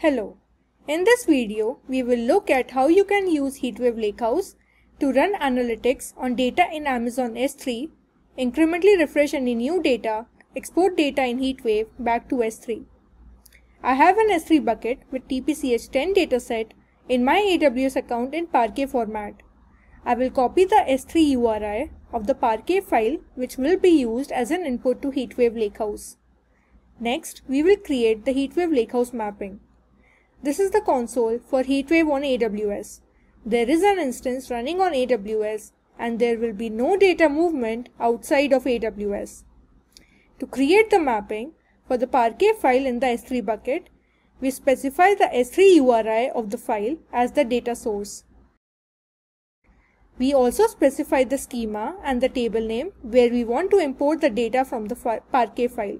Hello, in this video we will look at how you can use HeatWave Lakehouse to run analytics on data in Amazon S3, incrementally refresh any new data, export data in HeatWave back to S3. I have an S3 bucket with TPC-H10 dataset in my AWS account in Parquet format. I will copy the S3 URI of the Parquet file which will be used as an input to HeatWave Lakehouse. Next, we will create the HeatWave Lakehouse mapping. This is the console for HeatWave on AWS. There is an instance running on AWS and there will be no data movement outside of AWS. To create the mapping for the Parquet file in the S3 bucket, we specify the S3 URI of the file as the data source. We also specify the schema and the table name where we want to import the data from the Parquet file.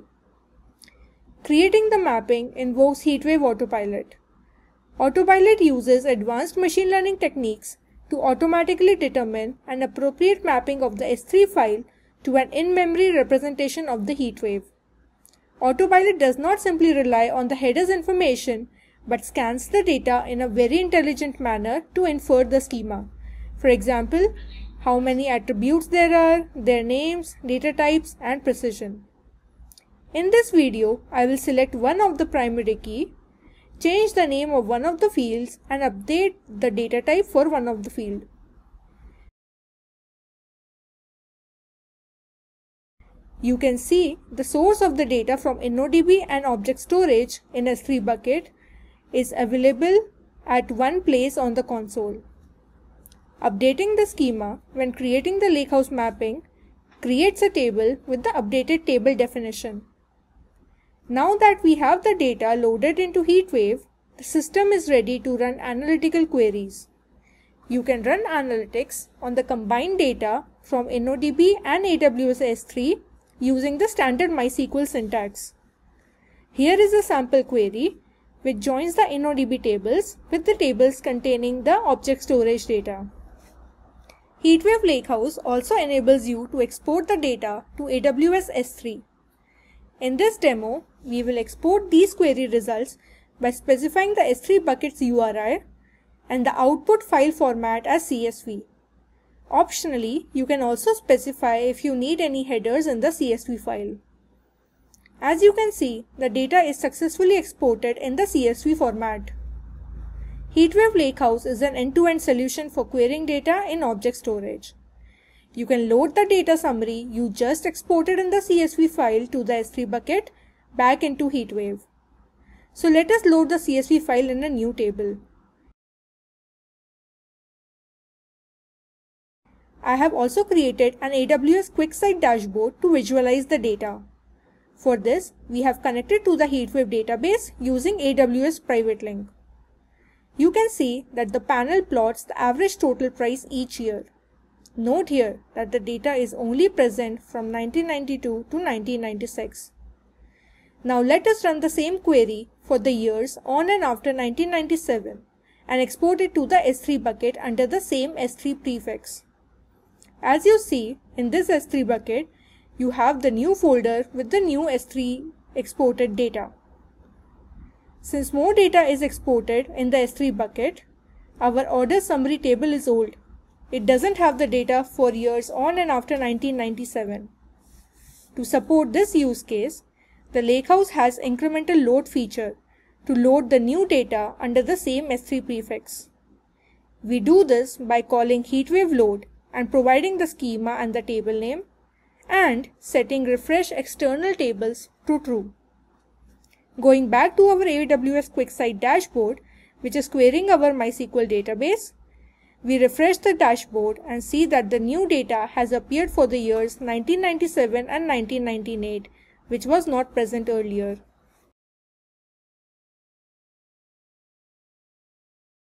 Creating the mapping invokes HeatWave Autopilot. Autopilot uses advanced machine learning techniques to automatically determine an appropriate mapping of the S3 file to an in-memory representation of the heat wave. Autopilot does not simply rely on the header's information but scans the data in a very intelligent manner to infer the schema. For example, how many attributes there are, their names, data types, and precision. In this video, I will select one of the primary key, change the name of one of the fields and update the data type for one of the field. You can see the source of the data from InnoDB and object storage in S3 bucket is available at one place on the console. Updating the schema when creating the Lakehouse mapping creates a table with the updated table definition. Now that we have the data loaded into HeatWave, the system is ready to run analytical queries. You can run analytics on the combined data from InnoDB and AWS S3 using the standard MySQL syntax. Here is a sample query which joins the InnoDB tables with the tables containing the object storage data. HeatWave Lakehouse also enables you to export the data to AWS S3. In this demo, we will export these query results by specifying the S3 bucket's URI and the output file format as CSV. Optionally, you can also specify if you need any headers in the CSV file. As you can see, the data is successfully exported in the CSV format. HeatWave Lakehouse is an end-to-end solution for querying data in object storage. You can load the data summary you just exported in the CSV file to the S3 bucket back into HeatWave. So let us load the CSV file in a new table. I have also created an AWS QuickSight dashboard to visualize the data. For this, we have connected to the HeatWave database using AWS PrivateLink. You can see that the panel plots the average total price each year. Note here that the data is only present from 1992 to 1996. Now let us run the same query for the years on and after 1997 and export it to the S3 bucket under the same S3 prefix. As you see, in this S3 bucket, you have the new folder with the new S3 exported data. Since more data is exported in the S3 bucket, our order summary table is old. It doesn't have the data for years on and after 1997. To support this use case, the Lakehouse has incremental load feature to load the new data under the same S3 prefix. We do this by calling HeatWave load and providing the schema and the table name and setting refresh external tables to true. Going back to our AWS QuickSight dashboard, which is querying our MySQL database, we refresh the dashboard and see that the new data has appeared for the years 1997 and 1998, which was not present earlier.